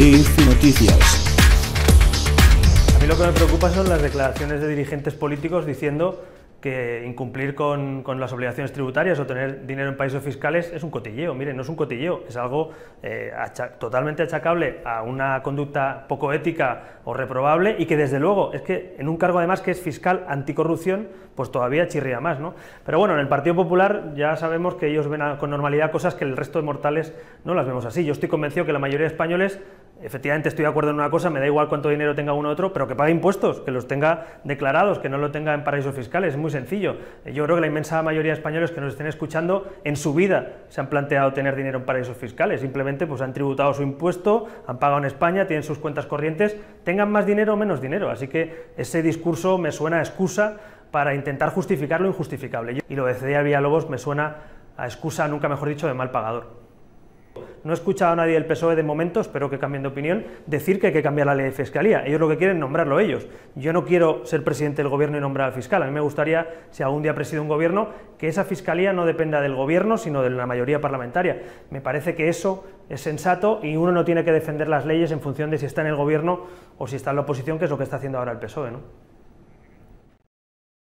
TIF Noticias. A mí lo que me preocupa son las declaraciones de dirigentes políticos diciendo que incumplir con las obligaciones tributarias o tener dinero en paraísos fiscales es un cotilleo. Miren, no es un cotilleo, es algo totalmente achacable a una conducta poco ética o reprobable, y que desde luego es que en un cargo además que es fiscal anticorrupción, pues todavía chirría más, ¿no? Pero bueno, en el Partido Popular ya sabemos que ellos ven con normalidad cosas que el resto de mortales no las vemos así. Yo estoy convencido que la mayoría de españoles, efectivamente estoy de acuerdo en una cosa, me da igual cuánto dinero tenga uno u otro, pero que pague impuestos, que los tenga declarados, que no lo tenga en paraísos fiscales. Es muy sencillo. Yo creo que la inmensa mayoría de españoles que nos estén escuchando en su vida se han planteado tener dinero en paraísos fiscales, simplemente pues han tributado su impuesto, han pagado en España, tienen sus cuentas corrientes, tengan más dinero o menos dinero. Así que ese discurso me suena a excusa para intentar justificar lo injustificable. Y lo de Celia Villalobos me suena a excusa, nunca mejor dicho, de mal pagador. No he escuchado a nadie del PSOE de momento, espero que cambien de opinión, decir que hay que cambiar la ley de fiscalía. Ellos lo que quieren es nombrarlo ellos. Yo no quiero ser presidente del gobierno y nombrar al fiscal. A mí me gustaría, si algún día presido un gobierno, que esa fiscalía no dependa del gobierno, sino de la mayoría parlamentaria. Me parece que eso es sensato y uno no tiene que defender las leyes en función de si está en el gobierno o si está en la oposición, que es lo que está haciendo ahora el PSOE, ¿no?